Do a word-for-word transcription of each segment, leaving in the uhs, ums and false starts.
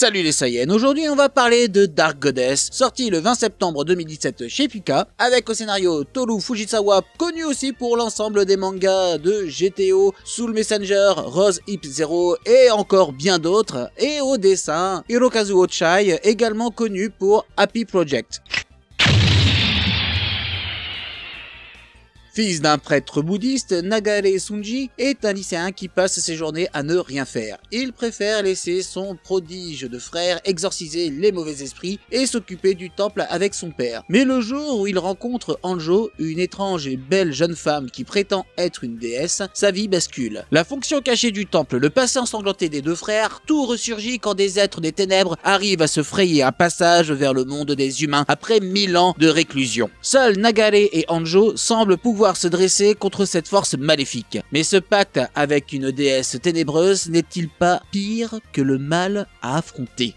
Salut les Saiyans, aujourd'hui on va parler de Dark Goddess, sorti le vingt septembre deux mille dix-sept chez Pika, avec au scénario Toru Fujisawa, connu aussi pour l'ensemble des mangas de G T O, Soul Messenger, Rose Hip Zero et encore bien d'autres, et au dessin Hirokazu Ochai, également connu pour Happy Project. Fils d'un prêtre bouddhiste, Nagare Sunji est un lycéen qui passe ses journées à ne rien faire. Il préfère laisser son prodige de frère exorciser les mauvais esprits et s'occuper du temple avec son père. Mais le jour où il rencontre Anjo, une étrange et belle jeune femme qui prétend être une déesse, sa vie bascule. La fonction cachée du temple, le passé ensanglanté des deux frères, tout ressurgit quand des êtres des ténèbres arrivent à se frayer un passage vers le monde des humains après mille ans de réclusion. Seuls Nagare et Anjo semblent pouvoir se dresser contre cette force maléfique. Mais ce pacte avec une déesse ténébreuse n'est-il pas pire que le mal à affronter ?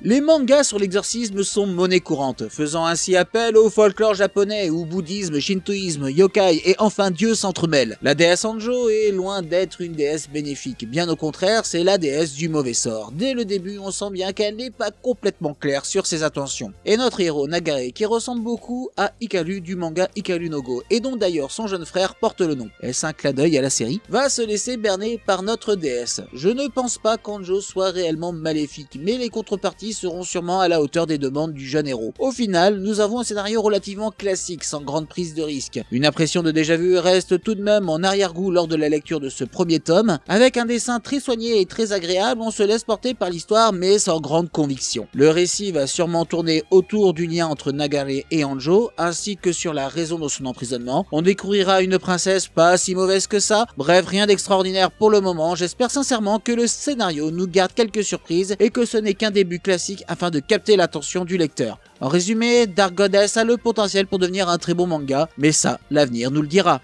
Les mangas sur l'exorcisme sont monnaie courante, faisant ainsi appel au folklore japonais où bouddhisme, shintoïsme, yokai et enfin dieu s'entremêlent. La déesse Anjo est loin d'être une déesse bénéfique, bien au contraire, c'est la déesse du mauvais sort. Dès le début, on sent bien qu'elle n'est pas complètement claire sur ses intentions. Et notre héros Nagare, qui ressemble beaucoup à Hikaru du manga Hikaru no Go, et dont d'ailleurs son jeune frère porte le nom, est-ce un clin d'œil à la série, va se laisser berner par notre déesse. Je ne pense pas qu'Anjo soit réellement maléfique, mais les contreparties seront sûrement à la hauteur des demandes du jeune héros. Au final, nous avons un scénario relativement classique, sans grande prise de risque. Une impression de déjà-vu reste tout de même en arrière-goût lors de la lecture de ce premier tome. Avec un dessin très soigné et très agréable, on se laisse porter par l'histoire, mais sans grande conviction. Le récit va sûrement tourner autour du lien entre Nagare et Anjo, ainsi que sur la raison de son emprisonnement. On découvrira une princesse pas si mauvaise que ça. Bref, rien d'extraordinaire pour le moment. J'espère sincèrement que le scénario nous garde quelques surprises et que ce n'est qu'un début classique afin de capter l'attention du lecteur. En résumé, Dark Goddess a le potentiel pour devenir un très bon manga, mais ça, l'avenir nous le dira.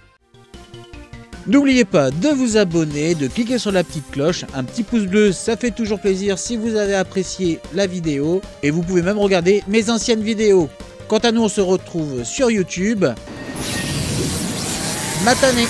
N'oubliez pas de vous abonner, de cliquer sur la petite cloche, un petit pouce bleu, ça fait toujours plaisir si vous avez apprécié la vidéo, et vous pouvez même regarder mes anciennes vidéos. Quant à nous, on se retrouve sur YouTube. Matane!